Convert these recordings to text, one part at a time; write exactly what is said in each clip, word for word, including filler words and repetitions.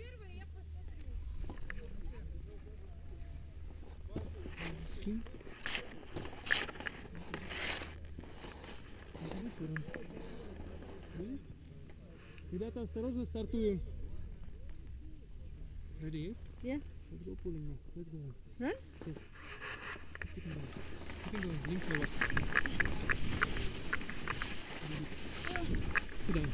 первое, я посмотрю. Ребята, осторожно стартуем. Ready? Yeah. Let's go pulling now. Let's go. Huh? Yes. Let's keep him going. Keep him going. Lean forward. Sit down.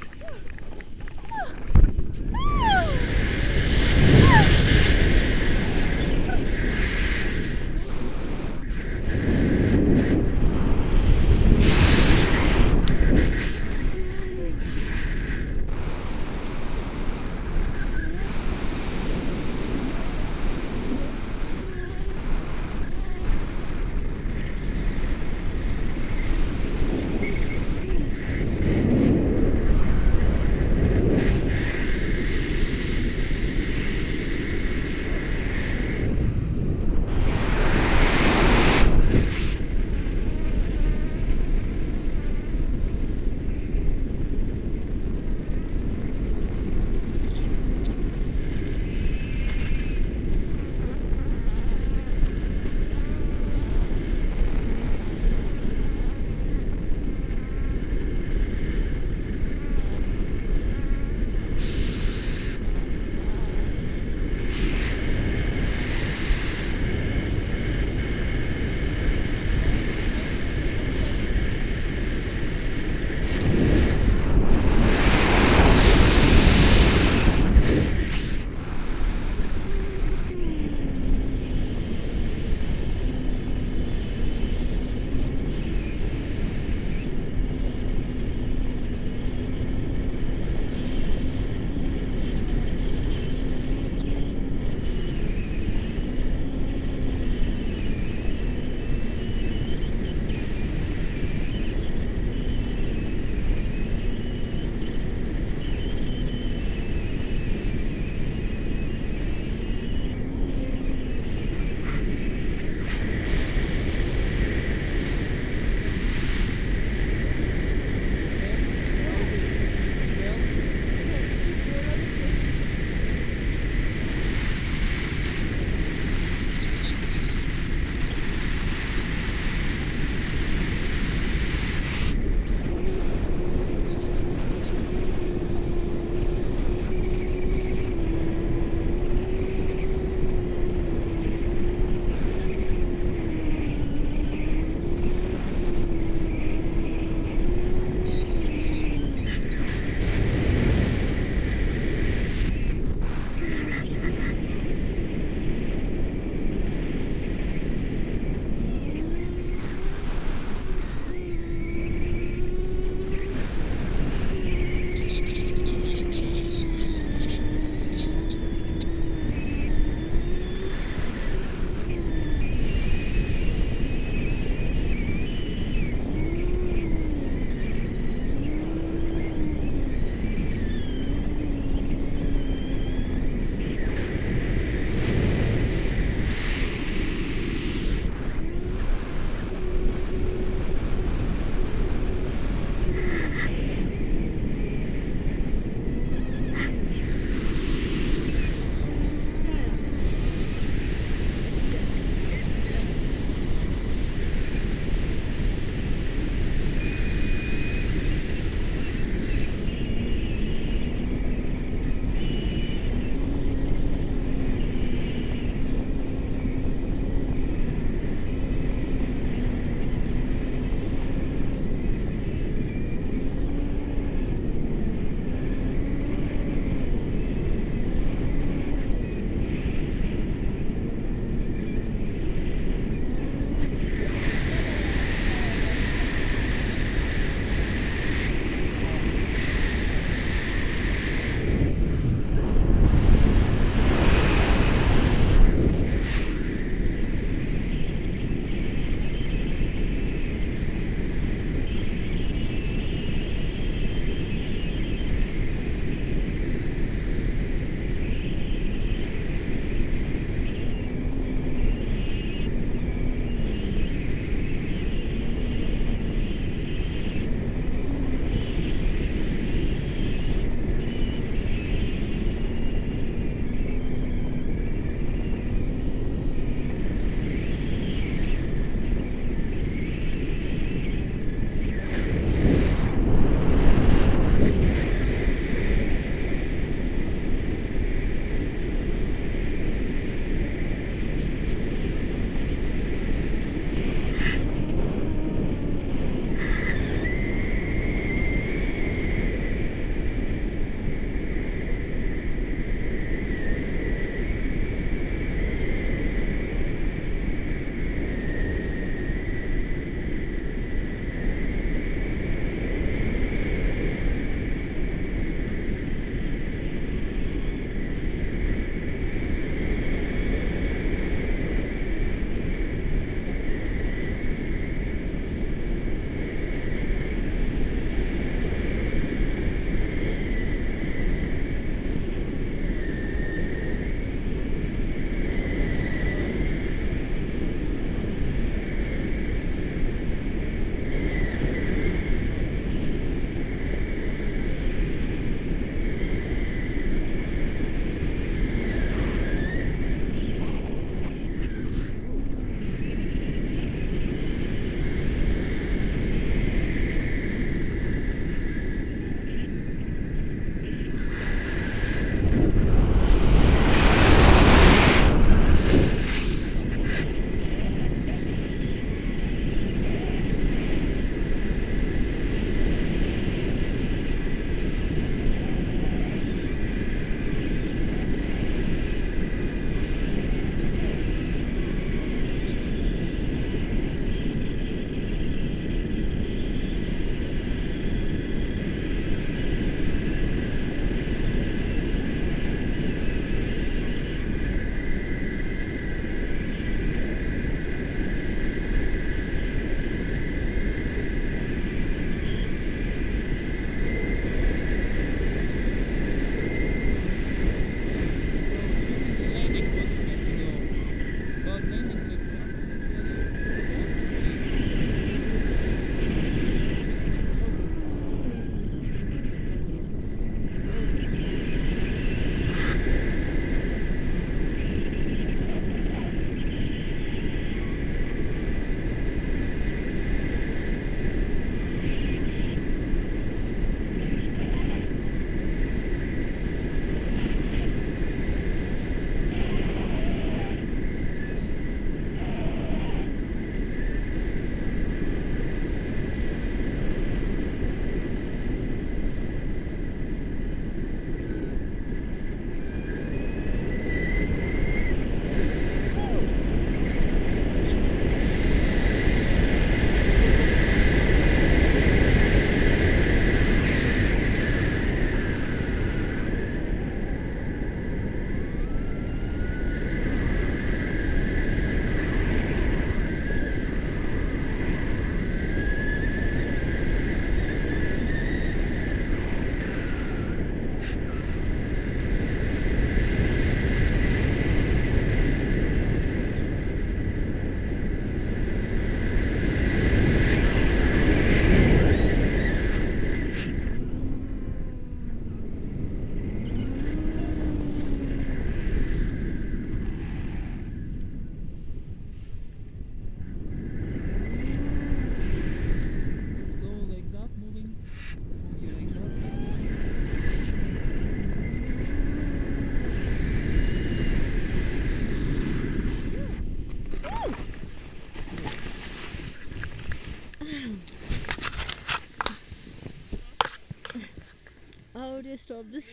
How do you stop this?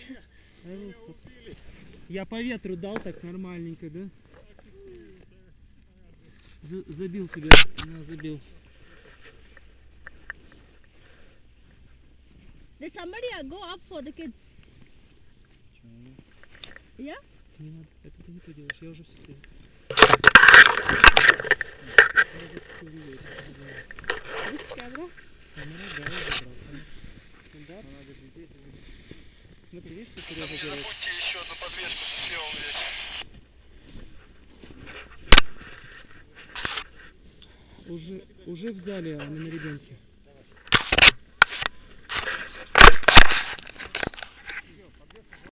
Я по ветру дал так нормальненько, да? З забил тебя, меня забил. Did somebody go up for the kids? Yeah? Не надо, это ты не поделаешь, я уже все сделал. Есть камера? Камера, да, я забрал. Стандарт. Смотри, видишь, что Сережа делает? Не забудьте еще одну подвеску с левым весом. Уже, уже в зале, а не на ребенке.